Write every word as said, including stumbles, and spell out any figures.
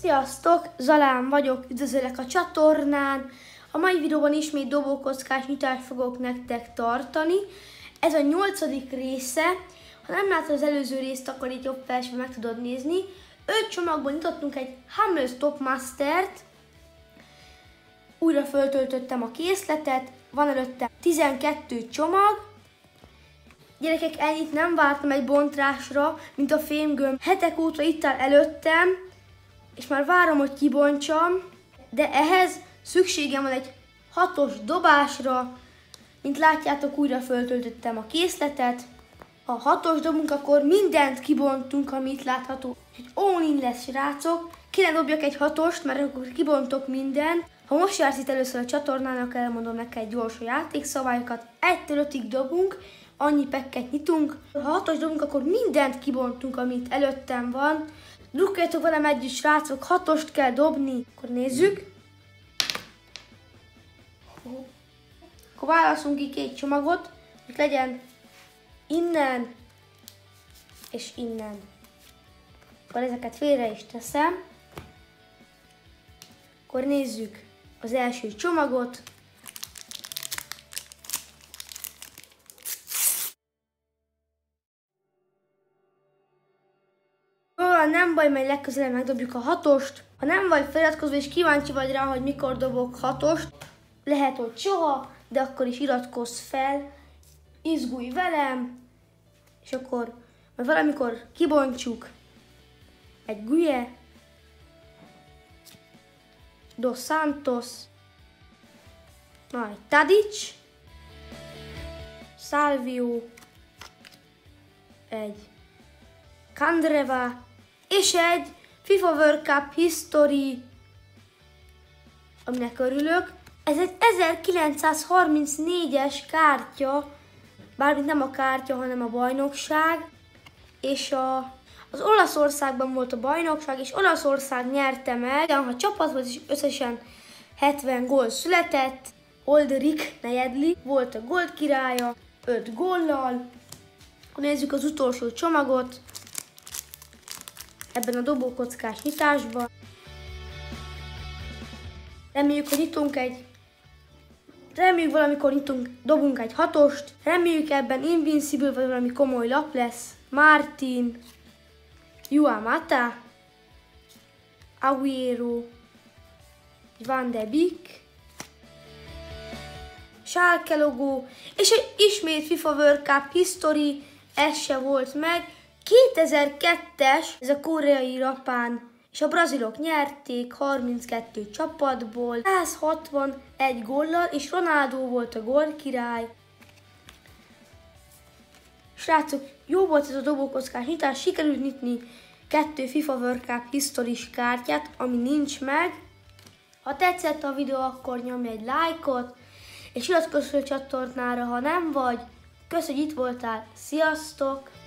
Sziasztok! Zalán vagyok, üdvözöllek a csatornán! A mai videóban ismét dobókockás nyitást fogok nektek tartani. Ez a nyolcadik része. Ha nem láttad az előző részt, akkor itt jobb felsőben meg tudod nézni. Öt csomagban nyitottunk egy Hummels Topmastert. Újra föltöltöttem a készletet. Van előtte tizenkét csomag. Gyerekek, ennyit nem vártam egy bontrásra, mint a fémgömb. Hetek óta itt áll előttem, és már várom, hogy kibontsam, de ehhez szükségem van egy hatos dobásra. Mint látjátok, újra föltöltöttem a készletet. Ha hatos dobunk, akkor mindent kibontunk, amit látható. Egy all-in lesz, srácok. Kéne dobjak egy hatost, mert akkor kibontok mindent. Ha most jársz itt először a csatornának, elmondom neked gyors a játékszabályokat. egytől ötig dobunk, annyi pekket nyitunk. Ha hatos dobunk, akkor mindent kibontunk, amit előttem van. Drukkoljatok velem együtt, srácok, hatost kell dobni. Akkor nézzük. Akkor válaszunk ki két csomagot, hogy legyen innen és innen. Akkor ezeket félre is teszem. Akkor nézzük az első csomagot. Nem baj, majd legközelebb megdobjuk a hatost. Ha nem vagy feliratkozva és kíváncsi vagy rá, hogy mikor dobok hatost, lehet, hogy soha, de akkor is iratkozz fel, izgulj velem, és akkor majd valamikor kibontjuk egy Guye, Dos Santos, na, egy Tadic, Salvio, egy Kandreva, és egy FIFA World Cup History, aminek örülök. Ez egy ezerkilencszázharmincnégyes kártya, bármint nem a kártya, hanem a bajnokság. És a, az Olaszországban volt a bajnokság, és Olaszország nyerte meg. A csapat volt, és összesen hetven gól született. Oldrik Nejedli volt a gól királya, öt góllal. Nézzük az utolsó csomagot. Ebben a dobókockás nyitásban. Reméljük, hogy nyitunk egy... Reméljük valamikor nyitunk, dobunk egy hatost. Reméljük ebben Invincible vagy valami komoly lap lesz. Martin, Juan Mata, Aguero, Van de Bic, Schalke logó, és egy ismét FIFA World Cup History, ez se volt meg. kétezer-kettes, ez a koreai rapán, és a brazilok nyerték harminckettő csapatból, száz hatvanegy góllal, és Ronaldo volt a gólkirály. Srácok, jó volt ez a dobókockás nyitás, sikerült nyitni kettő FIFA World Cup History-s kártyát, ami nincs meg. Ha tetszett a videó, akkor nyomj egy lájkot, és iratkozz fel a csatornára, ha nem vagy. Kösz, hogy itt voltál, sziasztok!